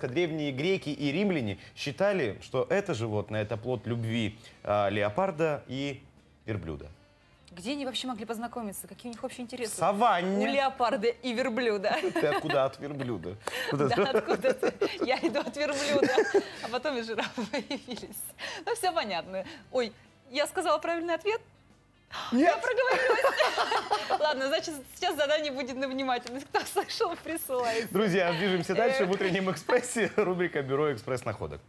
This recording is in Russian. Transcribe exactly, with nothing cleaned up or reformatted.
Древние греки и римляне считали, что это животное – это плод любви э, леопарда и верблюда. Где они вообще могли познакомиться? Какие у них общие интересы? В саванне. У леопарда и верблюда. Ты откуда от верблюда? Да, откуда ты? Я иду от верблюда, а потом и жирафы появились. Ну, все понятно. Ой, я сказала правильный ответ? Нет. Я проговорилась. Ладно, значит, сейчас задание будет на внимательность. Кто слышал, присылает. Друзья, движемся дальше. В «Утреннем экспрессе» рубрика «Бюро экспресс-находок».